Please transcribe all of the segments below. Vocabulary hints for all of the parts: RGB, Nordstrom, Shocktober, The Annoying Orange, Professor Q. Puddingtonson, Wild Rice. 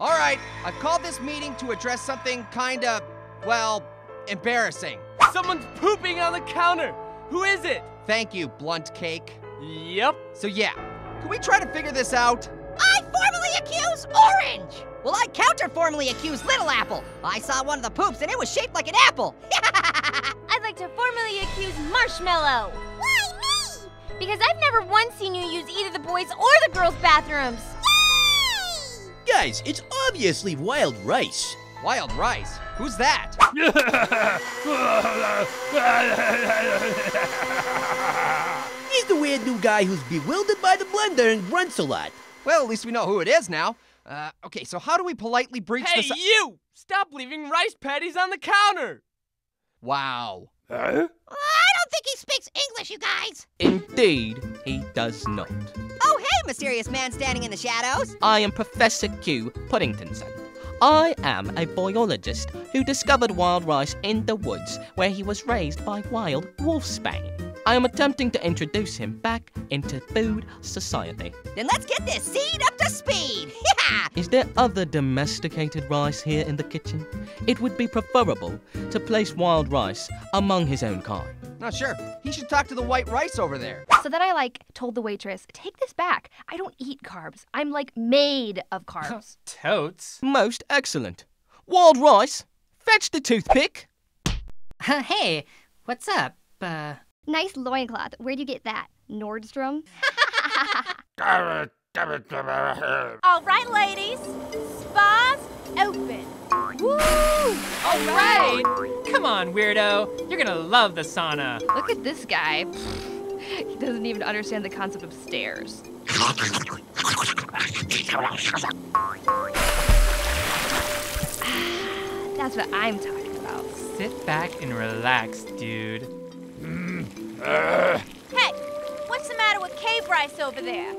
All right, I've called this meeting to address something kinda, well, embarrassing. Someone's pooping on the counter. Who is it? Thank you, Blunt Cake. Yep. So yeah, can we try to figure this out? I formally accuse Orange! Well, I counter-formally accuse Little Apple. I saw one of the poops and it was shaped like an apple. I'd like to formally accuse Marshmallow. Why me? Because I've never once seen you use either the boys' or the girls' bathrooms. Guys, it's obviously Wild Rice. Wild Rice? Who's that? He's the weird new guy who's bewildered by the blender and grunts a lot. Well, at least we know who it is now. Okay, so how do we politely breach the— Hey, you! Stop leaving rice patties on the counter! Wow. Huh? I don't think he speaks English, you guys. Indeed, he does not. Oh, hey, mysterious man standing in the shadows. I am Professor Q. Puddingtonson. I am a biologist who discovered wild rice in the woods where he was raised by wild wolfsbane. I am attempting to introduce him back into food society. Then let's get this seed up to speed. Is there other domesticated rice here in the kitchen? It would be preferable to place wild rice among his own kind. Not sure. He should talk to the white rice over there. So then I, told the waitress, take this back. I don't eat carbs. I'm, made of carbs. Totes. Most excellent. Wild rice, fetch the toothpick. Hey, what's up? Nice loincloth. Where'd you get that? Nordstrom? All right, ladies. Spa's open. Woo! All right! Come on, weirdo. You're gonna love the sauna. Look at this guy. He doesn't even understand the concept of stairs. That's what I'm talking about. Sit back and relax, dude. Hey, what's the matter with cave rice over there?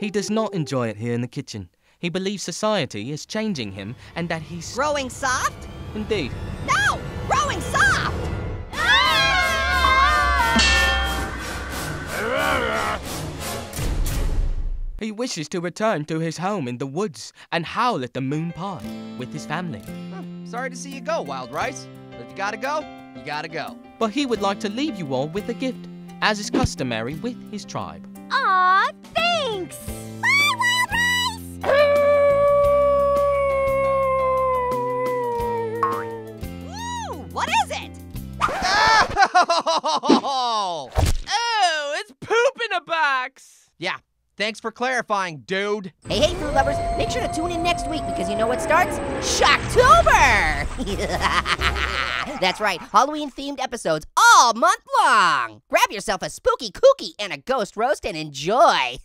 He does not enjoy it here in the kitchen. He believes society is changing him and that he's... Growing soft? Indeed. No! Growing soft! Ah! He wishes to return to his home in the woods and howl at the moon pie with his family. Sorry to see you go, Wild Rice. But if you gotta go, you gotta go. But he would like to leave you all with a gift, as is customary with his tribe. Aw, thanks! What is it? Oh, it's poop in a box. Yeah, thanks for clarifying, dude. Hey, food lovers, make sure to tune in next week because you know what starts? Shocktober! That's right, Halloween-themed episodes all month long. Grab yourself a spooky cookie and a ghost roast and enjoy.